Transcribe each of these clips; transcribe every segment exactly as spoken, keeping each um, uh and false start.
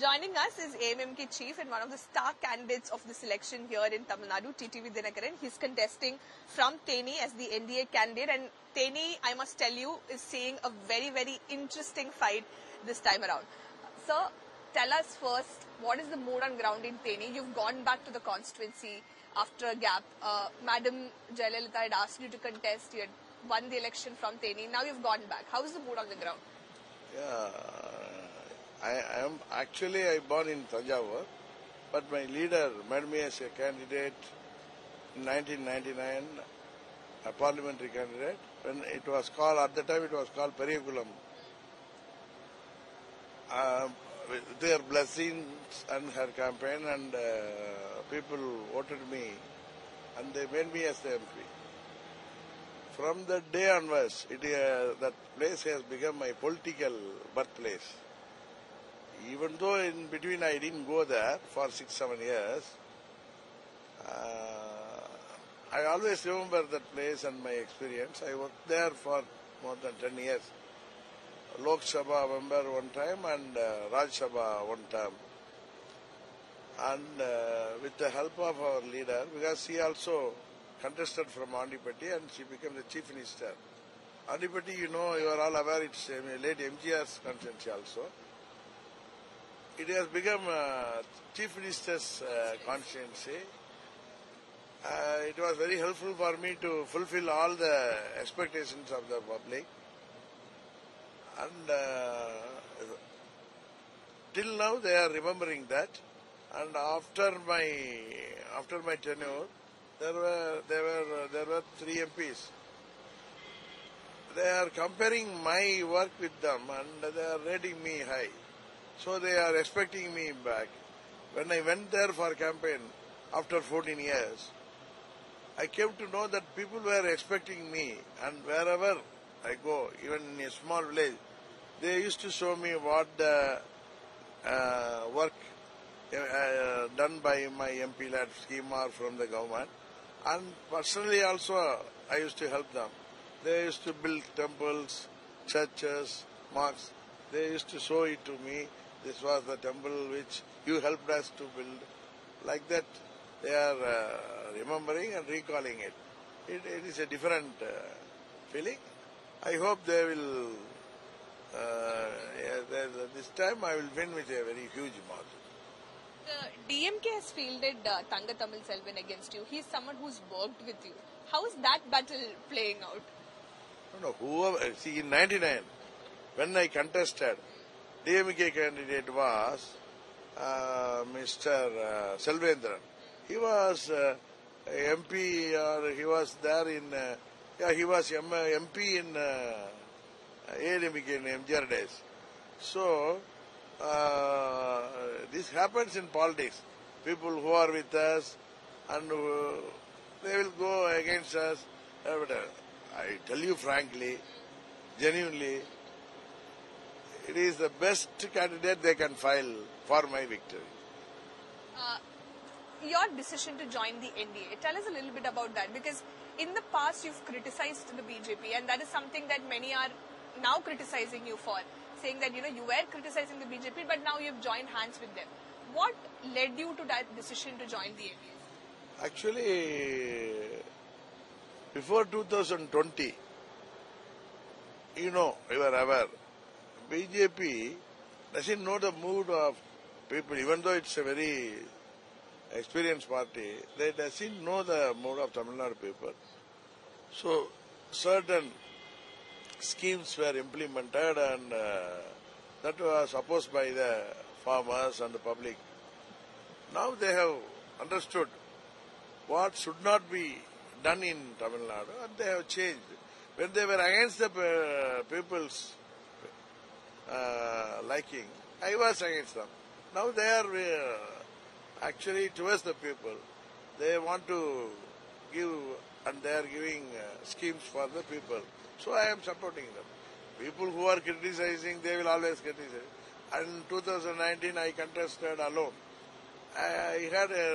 Joining us is A M M K chief and one of the star candidates of this election here in Tamil Nadu, T T V Dhinakaran. He's contesting from Theni as the N D A candidate, and Theni, I must tell you, is seeing a very, very interesting fight this time around. Sir, tell us first, what is the mood on ground in Theni? You've gone back to the constituency after a gap. Uh, Madam Jayalalitha had asked you to contest, you had won the election from Theni, now you've gone back. How is the mood on the ground? Yeah, I am actually I born in Thanjavur, but my leader made me as a candidate in nineteen ninety-nine, a parliamentary candidate. When it was called, at the time it was called Periyakulam. Uh, with their blessings and her campaign, and uh, people voted me, and they made me as the M P. From that day onwards, it, uh, that place has become my political birthplace. Even though in between I didn't go there for six, seven years, uh, I always remember that place and my experience. I worked there for more than ten years. Lok Sabha member one time and uh, Raj Sabha one time. And uh, with the help of our leader, because she also contested from Andipati and she became the chief minister. Andipati, you know, you are all aware, it's uh, late M G R's constituency also. It has become uh, Chief Minister's uh, constituency. Uh, it was very helpful for me to fulfill all the expectations of the public. And uh, till now they are remembering that. And after my after my tenure, there were there were uh, there were three M Ps. They are comparing my work with them, and they are rating me high. So they are expecting me back. When I went there for campaign after fourteen years, I came to know that people were expecting me, and wherever I go, even in a small village, they used to show me what the uh, work uh, done by my M P lad scheme or from the government. And personally also, I used to help them. They used to build temples, churches, mosques. They used to show it to me. This was the temple which you helped us to build. Like that, they are uh, remembering and recalling it. It, it is a different uh, feeling. I hope they will, uh, yeah, they, this time I will win with a very huge margin. The D M K has fielded uh, Thanga Tamilselvan against you. He is someone who's worked with you. How is that battle playing out? No, no, whoever, see, in ninety-nine, when I contested, D M K candidate was uh, Mister Uh, Selvendran. He was uh, M P, or he was there in, uh, yeah, he was M P in uh, A A D M K in M G R days. So, uh, this happens in politics. People who are with us, and uh, they will go against us. But, uh, I tell you frankly, genuinely, it is the best candidate they can file for my victory. Uh, your decision to join the N D A, tell us a little bit about that, because in the past you've criticized the B J P, and that is something that many are now criticizing you for, saying that, you know, you were criticizing the B J P, but now you've joined hands with them. What led you to that decision to join the N D A? Actually, before two thousand twenty, you know, you were aware, B J P doesn't know the mood of people, even though it's a very experienced party. They doesn't know the mood of Tamil Nadu people. So certain schemes were implemented, and uh, that was opposed by the farmers and the public. Now they have understood what should not be done in Tamil Nadu, and they have changed. When they were against the uh, people's Uh, liking, I was against them. Now they are uh, actually towards the people. They want to give, and they are giving uh, schemes for the people. So I am supporting them. People who are criticizing, they will always criticize. And in two thousand nineteen, I contested alone. I, I had a,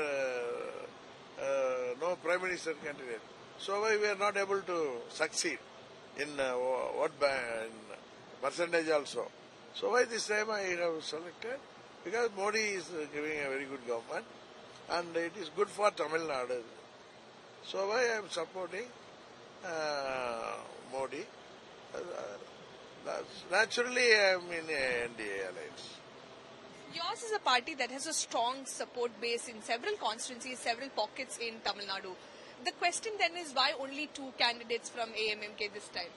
uh, no prime minister candidate. So we were not able to succeed in uh, what by, in percentage also. So by this time I have selected because Modi is giving a very good government and it is good for Tamil Nadu. So why I am supporting uh, Modi? Uh, naturally, I am in a N D A alliance. Yours is a party that has a strong support base in several constituencies, several pockets in Tamil Nadu. The question then is why only two candidates from A M M K this time?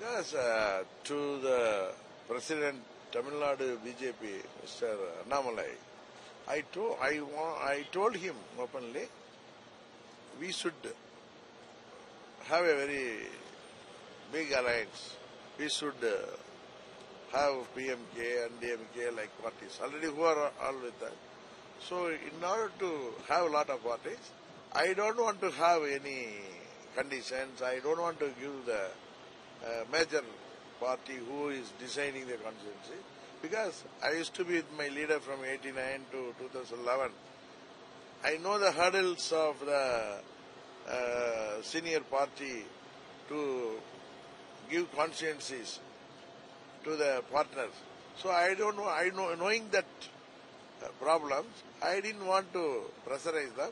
Yes, uh, to the President Tamil Nadu B J P, Mister Annamalai, I told, I, I told him openly, we should have a very big alliance. We should uh, have P M K and D M K like parties, already who are all with us. So in order to have a lot of parties, I don't want to have any conditions. I don't want to give the uh, major party who is designing the constituency. Because I used to be with my leader from eighty-nine to two thousand eleven. I know the hurdles of the uh, senior party to give constituencies to the partners. So I don't know, I know, knowing that uh, problems, I didn't want to pressurize them.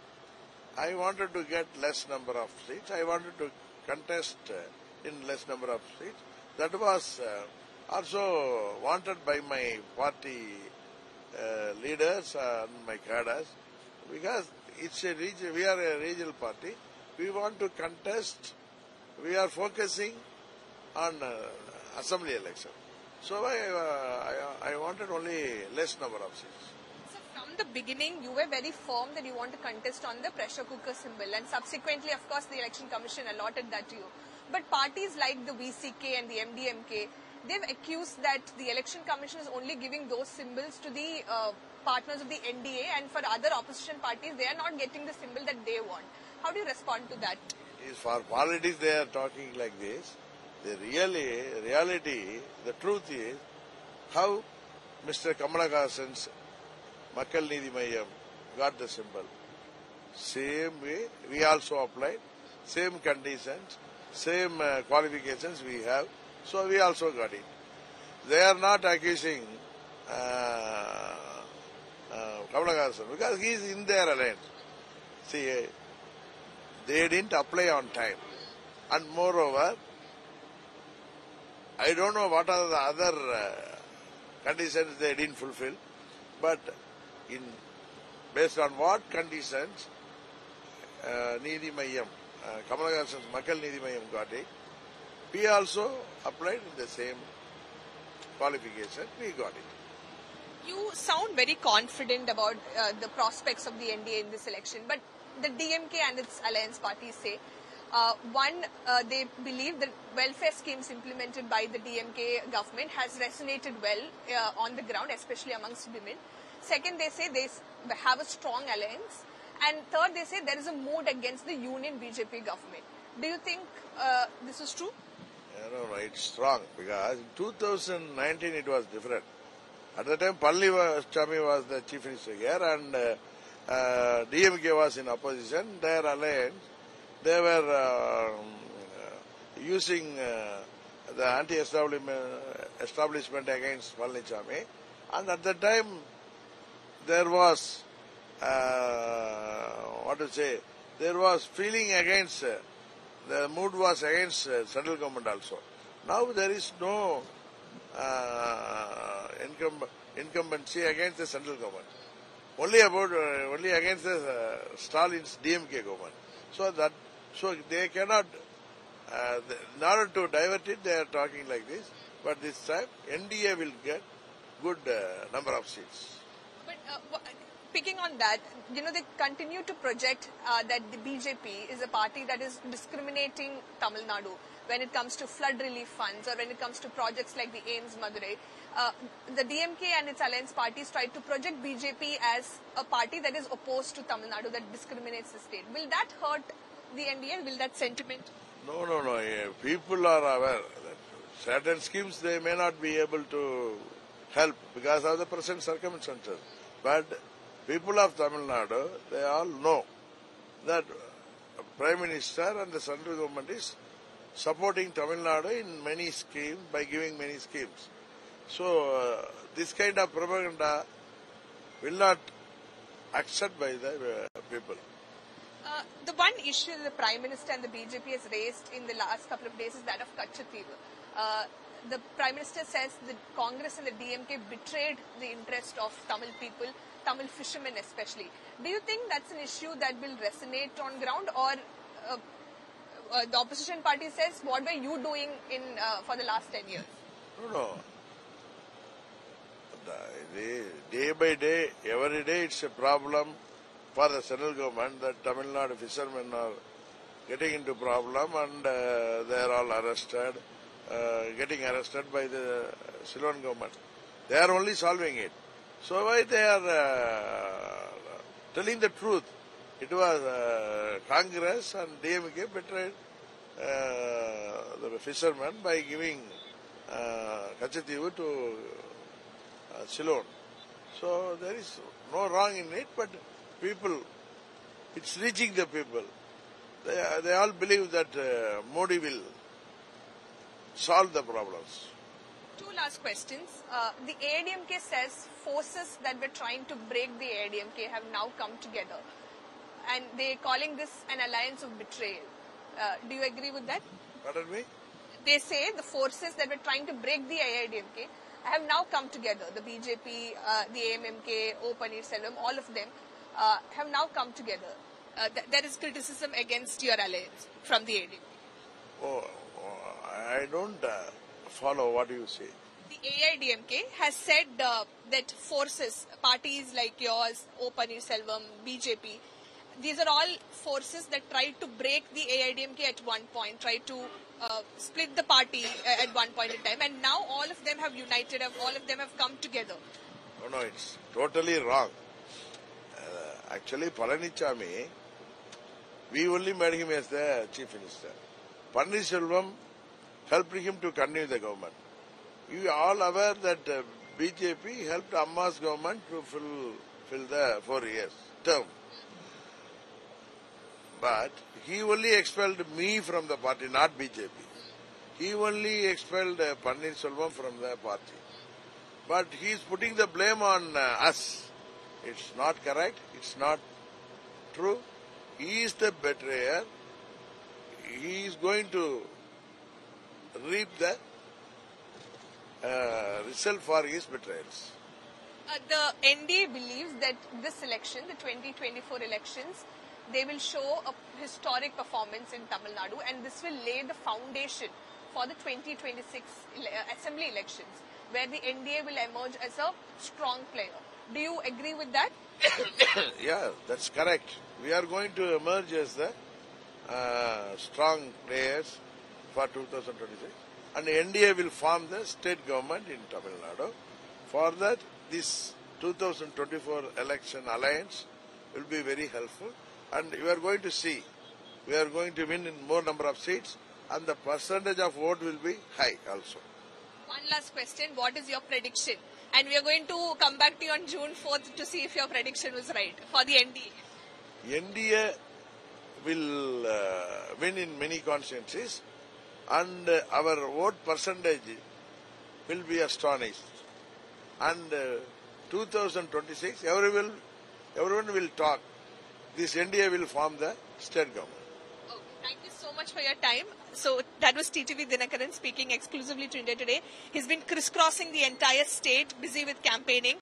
I wanted to get less number of seats. I wanted to contest uh, in less number of seats. That was uh, also wanted by my party uh, leaders and my cadres, because it's a region, we are a regional party. We want to contest. We are focusing on uh, assembly election. So I, uh, I, I wanted only less number of seats. So from the beginning, you were very firm that you want to contest on the pressure cooker symbol, and subsequently, of course, the Election Commission allotted that to you. But parties like the V C K and the M D M K, they've accused that the Election Commission is only giving those symbols to the uh, partners of the N D A, and for other opposition parties, they are not getting the symbol that they want. How do you respond to that? For politics, they are talking like this. The really, reality, the truth is how Mister Kamalakaasan's Makkal Needhi Maiam got the symbol. Same way, we also applied, same conditions, same uh, qualifications we have, so we also got it. They are not accusing uh, uh, Kamalakaasan because he is in their alliance. See, uh, they didn't apply on time, and moreover, I don't know what are the other uh, conditions they didn't fulfill, but in based on what conditions uh, Needhi Maiam, uh, Kamalakaasan's Makkal Needhi Maiam got it, we also applied in the same qualification, we got it. You sound very confident about uh, the prospects of the N D A in this election, but the D M K and its alliance parties say, Uh, one, uh, they believe that welfare schemes implemented by the D M K government has resonated well uh, on the ground, especially amongst women. Second, they say they have a strong alliance. And third, they say there is a mood against the union B J P government. Do you think uh, this is true? Yeah, no, no, it's strong because in two thousand nineteen it was different. At the time, Palaniswami was the chief minister here and uh, uh, D M K was in opposition. Their alliance, they were uh, using uh, the anti-establishment establishment against Palaniswami, and at that time there was uh, what to say, there was feeling against, uh, the mood was against uh, central government also. Now there is no uh, incumb incumbency against the central government, only about uh, only against the uh, Stalin's D M K government. So that. So they cannot, uh, in order to divert it, they are talking like this. But this time, N D A will get good uh, number of seats. But uh, picking on that, you know, they continue to project uh, that the B J P is a party that is discriminating Tamil Nadu when it comes to flood relief funds or when it comes to projects like the A I M S Madurai. Uh, the D M K and its alliance parties try to project B J P as a party that is opposed to Tamil Nadu, that discriminates the state. Will that hurt the N D A? Will that sentiment? No, no, no. Yeah, people are aware that certain schemes they may not be able to help because of the present circumstances. But people of Tamil Nadu, they all know that Prime Minister and the central government is supporting Tamil Nadu in many schemes by giving many schemes. So uh, this kind of propaganda will not accept by the uh, people. Uh, the one issue the Prime Minister and the B J P has raised in the last couple of days is that of Katchatheevu. Uh, the Prime Minister says the Congress and the D M K betrayed the interest of Tamil people, Tamil fishermen especially. Do you think that's an issue that will resonate on ground, or uh, uh, the opposition party says, what were you doing in uh, for the last ten years? No, no. The day by day, every day it's a problem for the central government that Tamil Nadu fishermen are getting into problem, and uh, they are all arrested, uh, getting arrested by the Ceylon government. They are only solving it. So why they are uh, telling the truth? It was uh, Congress and D M K betrayed uh, the fishermen by giving uh, Katchatheevu to uh, Ceylon. So there is no wrong in it, but people, it's reaching the people. They, they all believe that uh, Modi will solve the problems. Two last questions. Uh, the A A D M K says forces that were trying to break the A A D M K have now come together, and they are calling this an alliance of betrayal. Uh, do you agree with that? Pardon me? They say the forces that were trying to break the A A D M K have now come together. The B J P, uh, the A M M K, O Paneer Selvam, all of them Uh, have now come together. Uh, th there is criticism against your alliance from the A D M K. Oh, oh, I don't uh, follow what you say. The A I D M K has said uh, that forces, parties like yours, O Paneer Selvam, B J P, these are all forces that tried to break the A I D M K at one point, tried to uh, split the party uh, at one point in time, and now all of them have united up, all of them have come together. No, no, it's totally wrong. Actually, Palaniswami, we only made him as the Chief Minister. Paneerselvam helped him to continue the government. You are all aware that uh, B J P helped Amma's government to fill, fill the four years term. But he only expelled me from the party, not B J P. He only expelled uh, Paneerselvam from the party. But he is putting the blame on uh, us. It's not correct. It's not true. He is the betrayer. He is going to reap the uh, result for his betrayals. Uh, the N D A believes that this election, the twenty twenty-four elections, they will show a historic performance in Tamil Nadu, and this will lay the foundation for the twenty twenty-six assembly elections, where the N D A will emerge as a strong player. Do you agree with that? Yeah, that's correct. We are going to emerge as the uh, strong players for two thousand twenty-six. And N D A will form the state government in Tamil Nadu. For that, this two thousand twenty-four election alliance will be very helpful. And you are going to see, we are going to win in more number of seats, and the percentage of vote will be high also. One last question. What is your prediction? And we are going to come back to you on June fourth to see if your prediction was right for the N D A. N D A will uh, win in many constituencies, and uh, our vote percentage will be astonished. And uh, two thousand twenty-six, everyone, everyone will talk. This N D A will form the state government. Thank you so much for your time. So that was T T V Dhinakaran speaking exclusively to India Today. He's been crisscrossing the entire state, busy with campaigning.